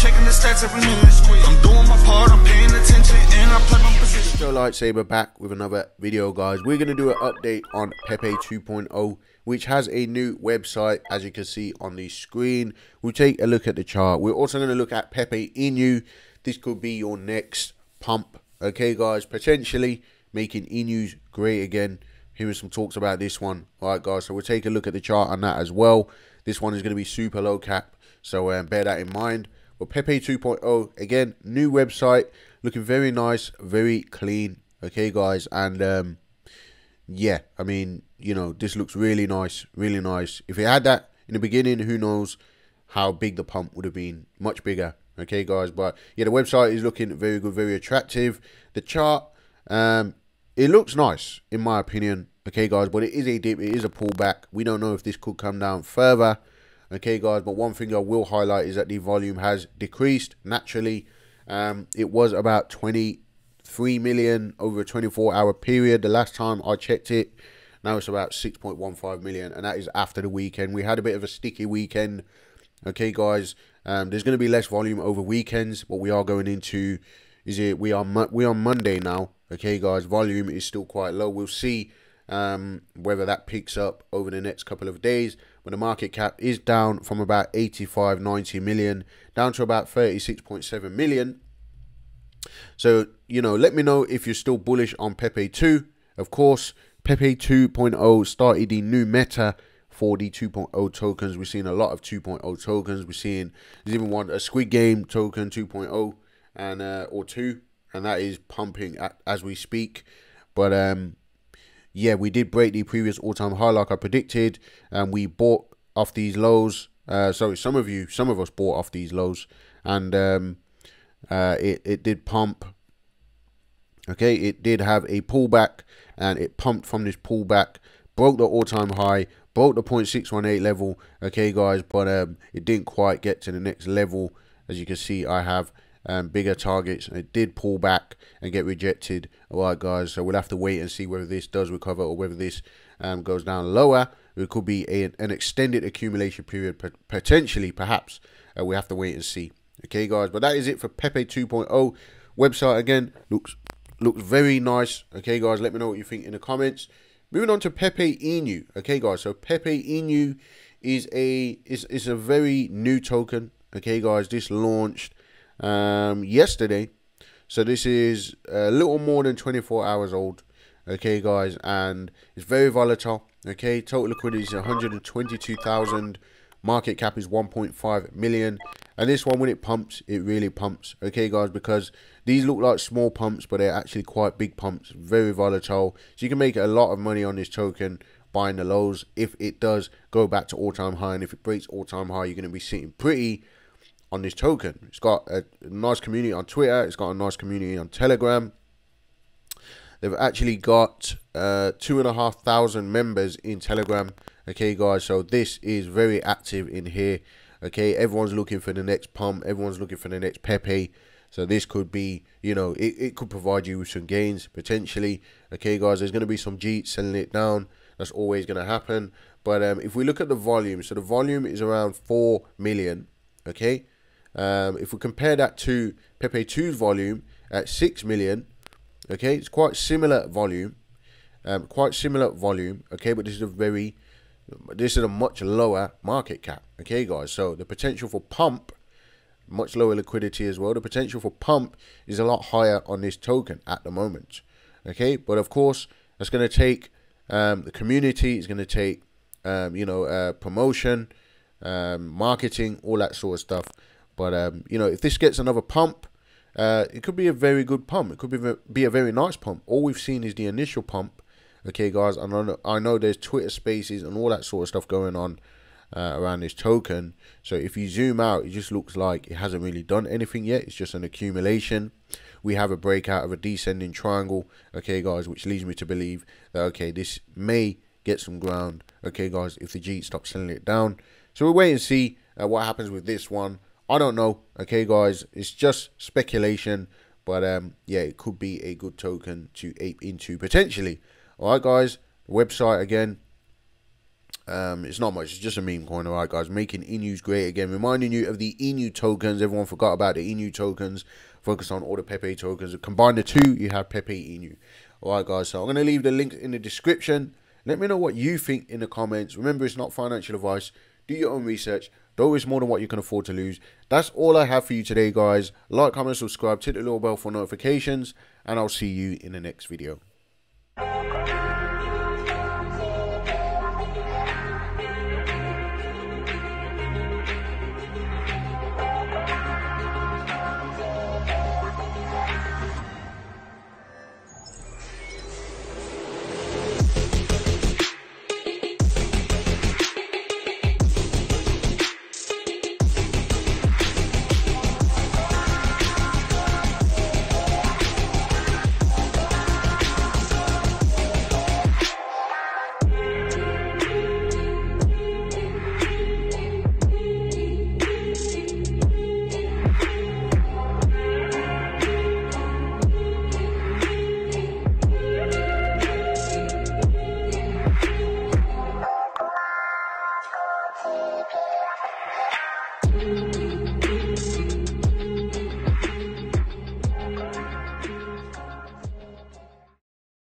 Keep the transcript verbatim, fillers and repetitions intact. checking the stats every minute. I'm doing my part, I'm paying attention, and I play my position. So Lightsaber back with another video, guys. We're going to do an update on Pepe two point oh, which has a new website, as you can see on the screen. We'll take a look at the chart. We're also going to look at Pepe Inu. This could be your next pump, okay, guys? Potentially making Inu's great again. Here are some talks about this one. All right, guys, so we'll take a look at the chart on that as well. This one is going to be super low cap, so um, bear that in mind. But Pepe two point oh, again, new website, looking very nice, very clean, okay, guys? And um, yeah, I mean, you know, this looks really nice, really nice. If it had that in the beginning, who knows how big the pump would have been, much bigger, okay, guys? But yeah, the website is looking very good, very attractive. The chart, um, it looks nice, in my opinion, okay, guys? But it is a dip, it is a pullback. We don't know if this could come down further, okay, guys? But one thing I will highlight is that the volume has decreased naturally. Um, it was about twenty-three million over a twenty-four hour period. The last time I checked it, now it's about six point one five million, and that is after the weekend. We had a bit of a sticky weekend, okay, guys? Um, there's going to be less volume over weekends, but we are going into, is it, we are, we are Monday now, okay, guys? Volume is still quite low. We'll see um, whether that picks up over the next couple of days. But the market cap is down from about eighty-five, ninety million down to about thirty-six point seven million. So, you know, let me know if you're still bullish on Pepe two. Of course, Pepe two point oh started the new meta for the two point oh tokens. We've seen a lot of two point oh tokens. We're seeing, there's even one, a Squid Game token two point oh and uh, or two, and that is pumping at, as we speak. But um, yeah, we did break the previous all-time high like I predicted, and we bought off these lows. Uh, sorry, some of you, some of us bought off these lows, and um, uh, it it did pump. Okay, it did have a pullback, and it pumped from this pullback, broke the all-time high, broke the zero point six one eight level, okay, guys? But um, it didn't quite get to the next level. As you can see, I have um, bigger targets, and it did pull back and get rejected. All right, guys, so we'll have to wait and see whether this does recover or whether this um, goes down lower. It could be a, an extended accumulation period, potentially, perhaps. Uh, we have to wait and see, okay, guys? But that is it for Pepe two point oh. Website, again, looks, looks very nice, okay, guys? Let me know what you think in the comments. Moving on to Pepe Inu, okay, guys. So Pepe Inu is a is is a very new token, okay, guys. This launched um, yesterday, so this is a little more than twenty-four hours old, okay, guys. And it's very volatile, okay. Total liquidity is one hundred twenty-two thousand. Market cap is one point five million. And this one, when it pumps, it really pumps, okay, guys? Because these look like small pumps, but they're actually quite big pumps, very volatile. So you can make a lot of money on this token buying the lows if it does go back to all-time high. And if it breaks all-time high, you're going to be sitting pretty on this token. It's got a nice community on Twitter. It's got a nice community on Telegram. They've actually got uh, two and a half thousand members in Telegram, okay, guys? So this is very active in here, okay? Everyone's looking for the next pump. Everyone's looking for the next Pepe. So this could be, you know, it, it could provide you with some gains, potentially, okay, guys? There's going to be some G selling it down. That's always going to happen. But um, if we look at the volume, so the volume is around four million, okay? Um, if we compare that to Pepe two's volume at six million, okay, it's quite similar volume, um, quite similar volume, okay, but this is a very, this is a much lower market cap, okay, guys? So the potential for pump, much lower liquidity as well, the potential for pump is a lot higher on this token at the moment, okay? But of course, that's going to take um, the community, it's going to take, um, you know, uh, promotion, um, marketing, all that sort of stuff. But, um, you know, if this gets another pump, Uh, it could be a very good pump. It could be, be a very nice pump. All we've seen is the initial pump, okay, guys? I know, I know there's Twitter spaces and all that sort of stuff going on uh, around this token. So if you zoom out, it just looks like it hasn't really done anything yet. It's just an accumulation. We have a breakout of a descending triangle, okay, guys, which leads me to believe that, okay, this may get some ground, okay, guys, if the G stops selling it down. So we'll wait and see uh, what happens with this one. I don't know, okay, guys? It's just speculation, but um, yeah, it could be a good token to ape into, potentially. All right, guys, website again, Um, it's not much, it's just a meme coin. All right, guys, making Inus great again, reminding you of the Inu tokens. Everyone forgot about the Inu tokens. Focus on all the Pepe tokens. Combine the two, you have Pepe Inu. All right, guys, so I'm going to leave the link in the description. Let me know what you think in the comments. Remember, it's not financial advice. Do your own research. Though it's more than what you can afford to lose. That's all I have for you today, guys. Like, comment, subscribe, hit the little bell for notifications, and I'll see you in the next video.